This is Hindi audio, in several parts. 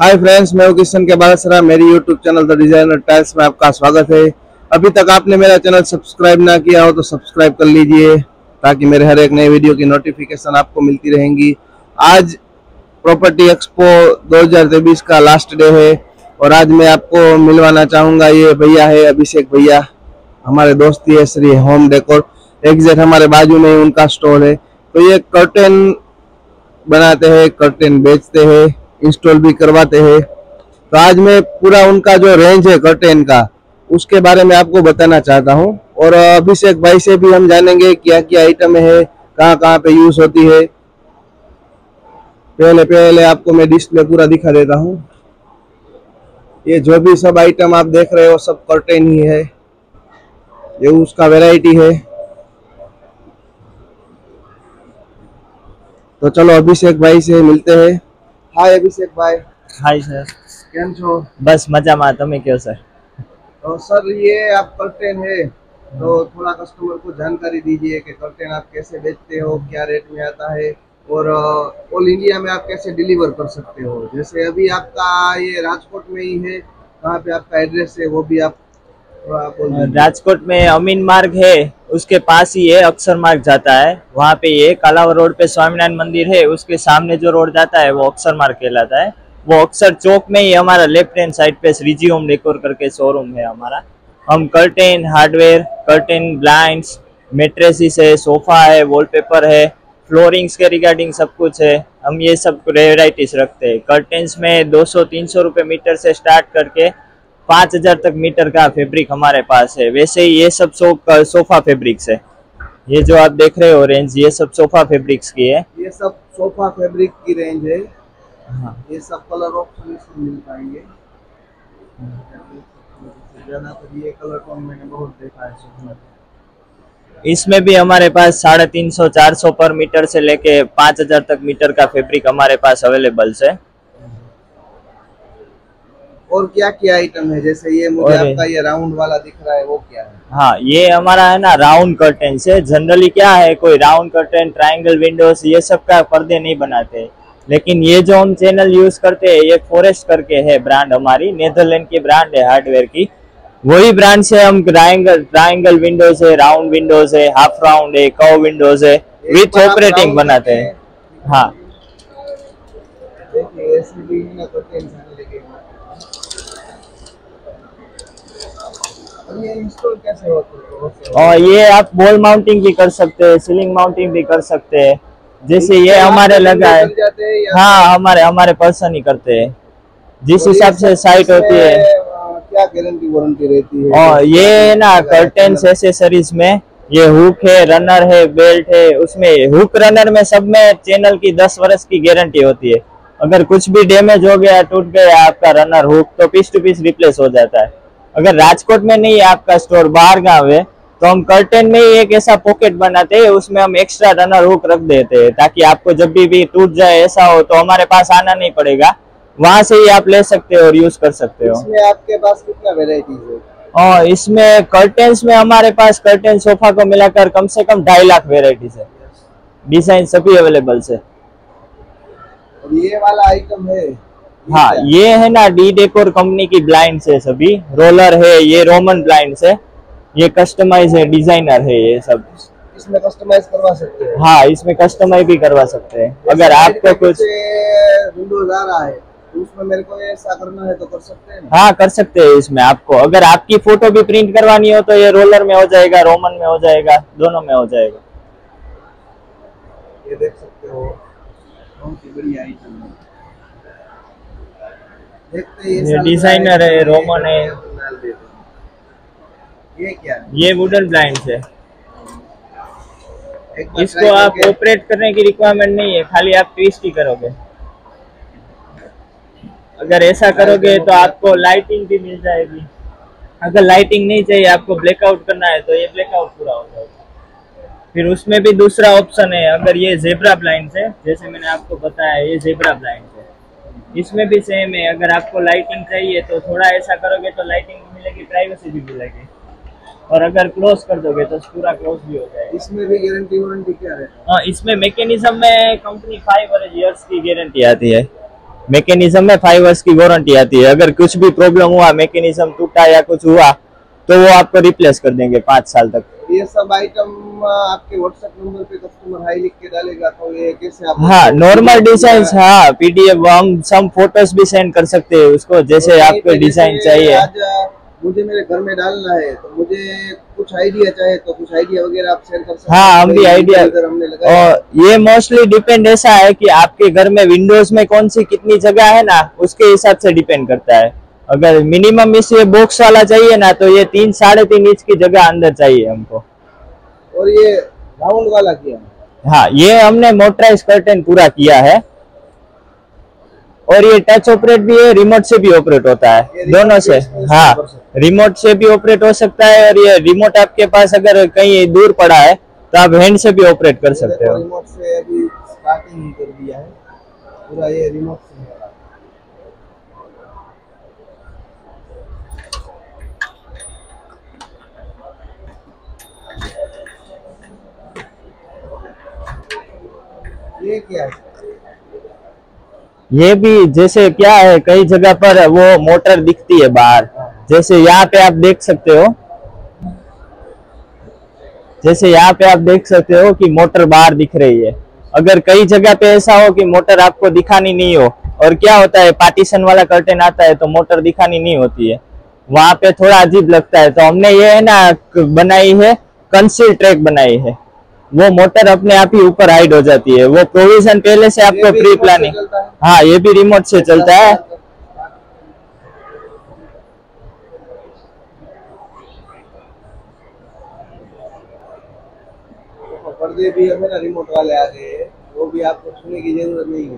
हाय फ्रेंड्स, मैं हूं किशन के बालासरा। मेरी YouTube channel the designer tiles में आपका स्वागत है। अभी तक आपने मेरा चैनल सब्सक्राइब ना किया हो तो सब्सक्राइब कर लीजिए ताकि मेरे हर एक नए वीडियो की नोटिफिकेशन आपको मिलती रहेंगी। आज प्रॉपर्टी एक्सपो 2023 का लास्ट डे है और आज मैं आपको मिलवाना चाहूँगा, ये भैया है अभिषेक भैया, हमारे दोस्ती है श्री होम डेकोर। एग्जैक्ट हमारे बाजू में उनका स्टोर है। तो ये कर्टेन बनाते हैं, कर्टेन बेचते हैं, इंस्टॉल भी करवाते हैं। तो आज मैं पूरा उनका जो रेंज है कर्टेन का उसके बारे में आपको बताना चाहता हूं। और अभिषेक भाई से भी हम जानेंगे क्या क्या आइटम है, कहाँ पे यूज होती है। पहले आपको मैं डिस्प्ले पूरा दिखा देता हूं। ये जो भी सब आइटम आप देख रहे हो सब कर्टेन ही है, ये उसका वेराइटी है। तो चलो अभिषेक भाई से मिलते हैं। हाय अभिषेक भाई। हाय सर, केम छो? बस मजा में। तमे क्यों सर? तो सर ये आप कर्टेन है तो थोड़ा कस्टमर को जानकारी दीजिए कि कर्टेन आप कैसे बेचते हो, क्या रेट में आता है और ऑल इंडिया में आप कैसे डिलीवर कर सकते हो। जैसे अभी आपका ये राजकोट में ही है, कहाँ पे आपका एड्रेस है वो भी आप थोड़ा बोल। राजकोट में अमीन मार्ग है, उसके पास ही ये अक्सर मार्ग जाता है, वहाँ पे ये कालावर रोड पे स्वामीनारायण मंदिर है, उसके सामने जो रोड जाता है वो अक्सर मार्ग कहलाता है। वो अक्सर चौक में ही हमारा लेफ्ट हैंड साइड पे श्रीजी होम डेकोर करके शोरूम है हमारा। हम curtain, hardware, curtain, blinds, mattresses है, सोफा है, वॉलपेपर है, फ्लोरिंग्स के रिगार्डिंग सब कुछ है। हम ये सब वेराइटीज रखते हैं। कर्टेन्स में 200-300 रुपये मीटर से स्टार्ट करके 5000 तक मीटर का फैब्रिक हमारे पास है। वैसे ही ये सब सोफा फैब्रिक्स है। ये जो आप देख रहे हो रेंज, ये सब सोफा फैब्रिक्स की है। ये सब सोफा फैब्रिक की रेंज है। हाँ। ये सब कलर ऑप्शन इसमें मिल पाएंगे। तो ये कलर टोन मैंने बहुत देखा है। इसमें भी हमारे पास 350-400 पर मीटर से लेके 5000 तक मीटर का फैब्रिक हमारे पास अवेलेबल है। और क्या क्या आइटम है? जैसे ये मुझे आपका ये राउंड वाला दिख रहा है, वो क्या है? हाँ, ये हमारा है ना राउंड कर्टेन से। जनरली क्या है, कोई राउंड कर्टेन, ट्रायंगल विंडोज ये सब का पर्दे नहीं बनाते, लेकिन ये जो हम चैनल यूज करते हैं ये फॉरेस्ट करके है ब्रांड, हमारी नेदरलैंड की ब्रांड है हार्डवेयर की। वही ब्रांड से हम ट्रायंगल विंडोज है, राउंड विंडोज है, हाफ राउंड है, कर्व विंडोज है, विथ ऑपरेटिंग बनाते हैं। हाँ, ये इंस्टॉल कैसे होते हैं? और ये आप वॉल माउंटिंग भी कर सकते हैं, सीलिंग माउंटिंग भी कर सकते हैं। जैसे ये हमारे लगा है, हाँ हमारे पर्सन ही करते हैं जिस हिसाब से साइट होती है। क्या गारंटी वारंटी रहती है? और ये ना कर्टेन्स एक्सेसरीज में ये हुक है, रनर है, बेल्ट है, उसमें हुक रनर में सब में चैनल की 10 वर्ष की गारंटी होती है। अगर कुछ भी डैमेज हो गया, टूट गया आपका रनर हुक तो पीस टू पीस रिप्लेस हो जाता है। अगर राजकोट में नहीं है आपका स्टोर, बाहर गाँव है, तो हम कर्टेन में ही एक ऐसा पॉकेट बनाते हैं, उसमें हम एक्स्ट्रा रनर हुक रख देते हैं ताकि आपको जब भी टूट जाए ऐसा हो तो हमारे पास आना नहीं पड़ेगा, वहां से ही आप ले सकते हो और यूज कर सकते हो। इसमें आपके पास कितना वेराइटीज है? और इसमें कर्टेन्स में हमारे पास कर्टेन सोफा को मिलाकर कम से कम 2.5 लाख वेराइटीज है, डिजाइन सभी अवेलेबल है। ये वाला आइटम है, हाँ ये है ना डी डेकोर कंपनी की ब्लाइंड है, सभी रोलर है, ये रोमन ब्लाइंड है, ये कस्टमाइज है, डिजाइनर है, ये सब इसमें कस्टमाइज करवा सकते हैं। हाँ, इसमें कस्टमाइज भी करवा सकते हैं। अगर आपको कुछ विंडोज आ रहा है तो उसमें मेरे को ऐसा करना है तो कर सकते हैं। हाँ कर सकते हैं। इसमें आपको अगर आपकी फोटो भी प्रिंट करवानी हो तो ये रोलर में हो जाएगा, रोमन में हो जाएगा, दोनों में हो जाएगा। ये देख सकते हो बहुत ही बढ़िया आइटम है। ये डिजाइनर है, रोमन है। ये क्या है? ये वुडन ब्लाइंड है। इसको आप ऑपरेट करने की रिक्वायरमेंट नहीं है, खाली आप ट्विस्ट ही करोगे। अगर ऐसा करोगे तो आपको लाइटिंग भी मिल जाएगी। अगर लाइटिंग नहीं चाहिए, आपको ब्लैकआउट करना है तो ये ब्लैकआउट पूरा हो जाएगा। फिर उसमें भी दूसरा ऑप्शन है। अगर ये जेब्रा ब्लाइंड है, जैसे मैंने आपको बताया ये जेब्रा ब्लाइंड है, इसमें भी सेम है। अगर आपको लाइटिंग चाहिए तो थोड़ा ऐसा करोगे तो लाइटिंग मिलेगी, प्राइवेसी भी मिलेगी, और अगर क्लोज कर दोगे तो पूरा क्लोज भी हो जाएगा। इसमें भी गारंटी वारंटी क्या है? इसमें मैकेनिज्म में कंपनी 5 ईयर्स की गारंटी आती है। मैकेनिज्म में 5 वर्ष की वारंटी आती है। अगर कुछ भी प्रॉब्लम हुआ, मैकेनिज्म टूटा या कुछ हुआ तो वो आपको रिप्लेस कर देंगे 5 साल तक। ये सब आइटम आपके व्हाट्सएप नंबर पे कस्टमर हाई लिख के डालेगा तो ये कैसे आप? हाँ, नॉर्मल डिजाइन, हाँ पीडीएफ, हम सम फोटोज भी सेंड कर सकते हैं उसको, जैसे आपको डिजाइन चाहिए। मुझे मेरे घर में डालना है तो मुझे कुछ आइडिया चाहिए तो कुछ आइडिया वगैरह आप शेयर कर सकते हैं? हाँ, हम भी आइडिया हमने लगाया। और ये मोस्टली डिपेंड ऐसा है कि आपके घर में विंडोज में कौन सी कितनी जगह है ना, उसके हिसाब से डिपेंड करता है। अगर मिनिमम इससे बॉक्स वाला चाहिए ना तो ये 3-3.5 इंच की जगह अंदर चाहिए हमको। और ये राउंड वाला किया? हाँ, ये हमने मोटराइज कर्टन पूरा किया है। और ये टच ऑपरेट भी है, रिमोट से भी ऑपरेट होता है, दोनों से। हाँ, रिमोट से भी ऑपरेट हो सकता है। और ये रिमोट आपके पास अगर कहीं दूर पड़ा है तो आप हैंड से भी ऑपरेट कर सकते हो। रिमोट से अभी स्टार्टिंग कर दिया है पूरा, ये रिमोट से है। ये क्या है? ये भी जैसे क्या है, कई जगह पर वो मोटर दिखती है बाहर, जैसे यहाँ पे आप देख सकते हो, जैसे यहाँ पे आप देख सकते हो कि मोटर बाहर दिख रही है। अगर कई जगह पे ऐसा हो कि मोटर आपको दिखानी नहीं हो, और क्या होता है पार्टीशन वाला कर्टेन आता है तो मोटर दिखानी नहीं होती है, वहां पे थोड़ा अजीब लगता है। तो हमने ये है ना बनाई है, कंसील ट्रैक बनाई है, वो मोटर अपने आप ही ऊपर हाइड हो जाती है। वो प्रोविजन पहले से आपको प्री प्लानिंग। हाँ, ये भी रिमोट से चलता है। पर्दे भी हमें ना रिमोट वाले आ गए, वो भी आपको छूने की जरूरत नहीं है।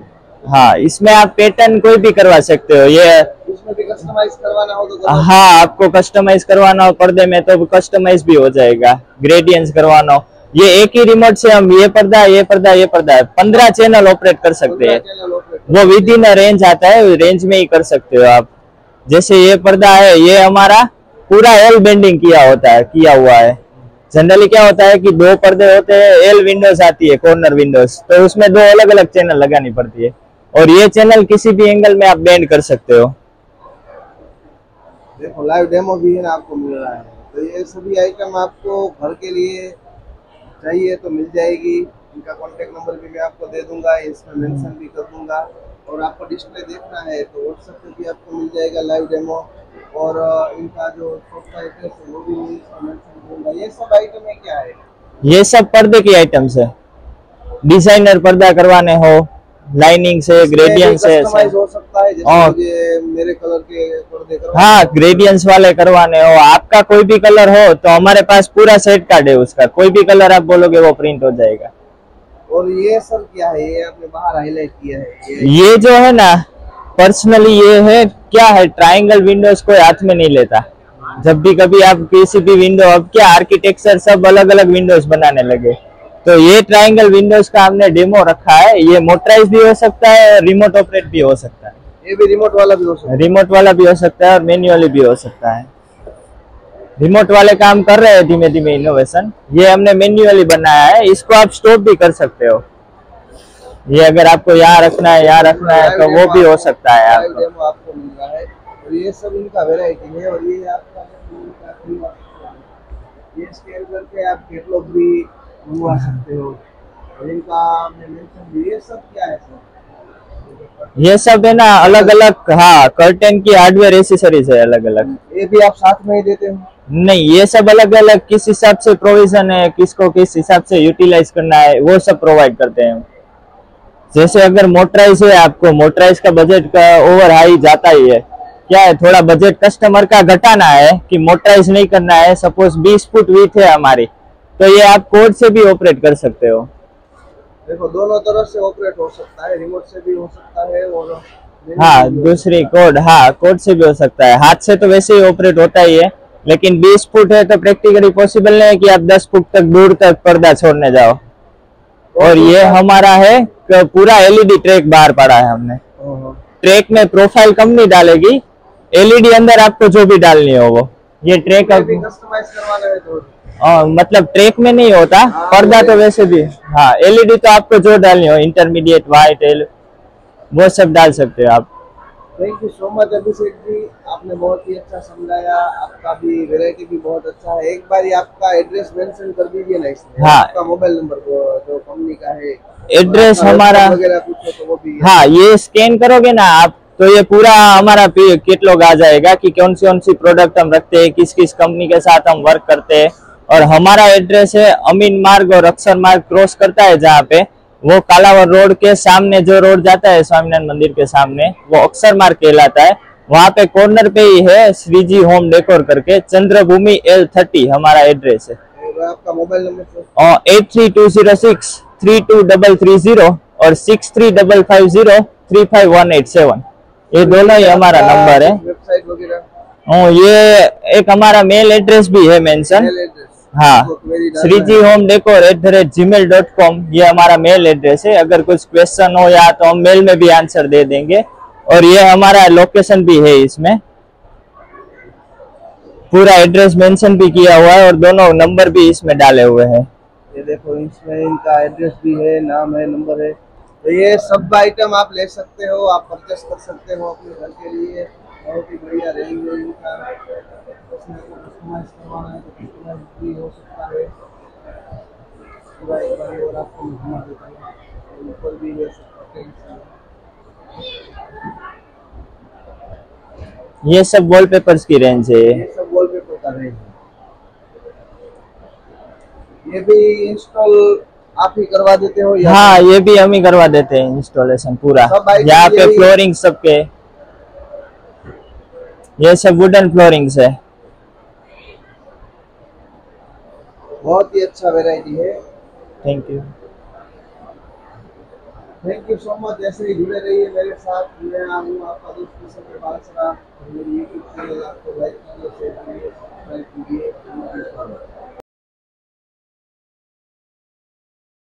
हाँ, इसमें आप पैटर्न कोई भी करवा सकते हो। ये इसमें भी कस्टमाइज करवाना हो तो? हाँ, आपको कस्टमाइज करवाना हो पर्दे में तो कस्टमाइज भी हो जाएगा। ग्रेडियंस करवाना हो, ये एक ही रिमोट से हम ये पर्दा, ये पर्दा, ये पर्दा, 15 चैनल ऑपरेट कर सकते हैं। वो विद इन रेंज आता है, रेंज में ही कर सकते हो आप। जैसे ये पर्दा है, ये हमारा पूरा एल बेंडिंग किया हुआ है। जनरली क्या होता है कि 2 पर्दे होते हैं, एल विंडोज आती है, कॉर्नर विंडोज, तो उसमें 2 अलग अलग चैनल लगानी पड़ती है। और ये चैनल किसी भी एंगल में आप बेंड कर सकते हो। देखो, लाइव डेमो भी है ना, आपको मिल रहा है। तो ये सभी आइटम आपको घर के लिए चाहिए तो मिल जाएगी। इनका कांटेक्ट नंबर भी मैं आपको दे दूंगा, इसमें मेंशन भी कर दूंगा। और आपको डिस्प्ले देखना है तो व्हाट्सएप पे भी आपको मिल जाएगा लाइव डेमो। और इनका जो छोटा एड्रेस है वो भी मेंशन दूंगा। ये सब आइटम है क्या है? ये सब पर्दे की आइटम्स है। डिजाइनर पर्दा करवाने हो, लाइनिंग से, ग्रेडियंस से हो सकता है। जैसे मेरे कलर के पर्दे करवाने, हाँ ग्रेडियंस वाले करवाने हो, आपका कोई भी कलर हो तो हमारे पास पूरा सेट कार्ड है उसका। कोई भी कलर आप बोलोगे वो प्रिंट हो जाएगा। और ये सर क्या है? ये आपने बाहर हाईलाइट किया है। ये जो है ना, पर्सनली ये है क्या है, ट्राइंगल विंडोज कोई हाथ में नहीं लेता। जब भी कभी आप किसी भी विंडो, अब क्या आर्किटेक्चर सब अलग अलग विंडोज बनाने लगे, तो ये ट्रायंगल विंडोज का हमने डेमो रखा है। ये मोटराइज भी हो सकता है, रिमोट ऑपरेट भी हो सकता है। ये भी रिमोट वाला भी हो सकता है, रिमोट वाला भी हो सकता है, और मैन्युअली भी हो सकता है। रिमोट वाले काम कर रहे हैं धीमे धीमे इनोवेशन। ये हमने मैन्युअली बनाया है, इसको आप स्टॉप भी कर सकते हो। ये अगर आपको यहाँ रखना है, यहाँ रखना है तो वो भी हो सकता है। आपको मिल रहा है। और ये सब इनका वेराइटी है। और ये आपका ये स्केल करके आप कैटलॉग भी मंगवा सकते हो। ये सब क्या है सर? ये सब है ना अलग अलग, हाँ कर्टन की हार्डवेयर एसेसरीज है अलग अलग। ये भी आप साथ में ही देते हो? नहीं, ये सब अलग अलग, किस हिसाब से प्रोविजन है, किसको किस हिसाब से यूटिलाइज करना है, वो सब प्रोवाइड करते हैं। जैसे अगर मोटराइज है, आपको मोटराइज का बजट का ओवर हाई जाता ही है। क्या है, थोड़ा बजट कस्टमर का घटाना है कि मोटराइज नहीं करना है। सपोज 20 फुट विड्थ है हमारी, तो ये आप कोड से भी ऑपरेट कर सकते हो। देखो, दोनों तरफ से ऑपरेट हो सकता है, रिमोट से भी हो सकता है और हाँ दूसरी कोड, हाँ कोड से भी हो सकता है। हाथ से तो वैसे ही ऑपरेट होता ही है, लेकिन 20 फुट है तो प्रैक्टिकली पॉसिबल नहीं है कि आप 10 फुट तक दूर तक पर्दा छोड़ने जाओ। और ये हमारा है पूरा एलईडी ट्रैक बाहर पड़ा है हमने। ट्रैक में प्रोफाइल कम नहीं डालेगी, एलईडी अंदर आपको जो भी डालनी हो वो। ये ट्रैक मतलब ट्रैक में नहीं होता पर्दा तो वैसे भी, हाँ एलईडी तो आपको जो डालनी हो, इंटरमीडिएट, व्हाइट, वो सब डाल सकते हो आप। Thank you so much Abhishek ji, आपने बहुत ही अच्छा समझाया, आपका भी वैरायटी भी बहुत अच्छा है। एक बार आपका एड्रेस मेंशन कर दीजिए ना इसमें, हाँ, आपका मोबाइल नंबर जो कंपनी का है, एड्रेस हमारा वगैरह पूछो तो वो भी है। हाँ, ये स्कैन करोगे ना आप तो ये पूरा हमारा कैटलॉग आ जाएगा कि कौन सी प्रोडक्ट हम रखते हैं, किस किस कंपनी के साथ हम वर्क करते हैं। और हमारा एड्रेस है अमीन मार्ग और अक्षर मार्ग क्रॉस करता है, जहाँ पे वो कालावर रोड के सामने जो रोड जाता है स्वामीनारायण मंदिर के सामने, वो अक्षर मार्ग कहलाता है। वहाँ पे कॉर्नर पे ही है श्रीजी होम डेकोर करके, चंद्रभूमि L30 हमारा एड्रेस है। आपका मोबाइल नंबर 8320632330 और 6355035187, ये दोनों ही हमारा नंबर है। वेबसाइट वगैरह ये एक हमारा मेल एड्रेस भी है मेंशन, हाँ, श्रीजी होम डेकोर @gmail.com ये हमारा मेल एड्रेस है। अगर कुछ क्वेश्चन हो या तो हम मेल में भी आंसर दे देंगे। और ये हमारा लोकेशन भी है, इसमें पूरा एड्रेस मेंशन भी किया हुआ है और दोनों नंबर भी इसमें डाले हुए हैं। ये देखो, इसमें इनका एड्रेस भी है, नाम है, नंबर है। तो ये सब आइटम आप ले सकते हो, आप परचेस कर सकते हो अपने घर के लिए। बहुत ही बढ़िया रेंज है इनका, इसमें कस्टमाइज करवाना है तो कस्टमाइज भी हो सकता है। और आपको घुमा देता है, ऊपर भी ले सकते हैं। ये सब वॉलपेपर्स की रेंज है, ये सब वॉलपेपर का रेंज है। ये भी इंस्टॉल आप ही करवा देते हो? हाँ, ये भी हम ही करवा देते हैं इंस्टॉलेशन पूरा। यहाँ पे फ्लोरिंग सबके, ये सब वुडन फ्लोरिंग्स है। बहुत ही अच्छा वैरायटी है। Thank you, thank you so much. ऐसे ही जुड़े रहिए मेरे साथ। मैं आपका दोस्त किशन के बालासरा, मेरे YouTube चैनल आपको लाइक करिए, शेयर करिए।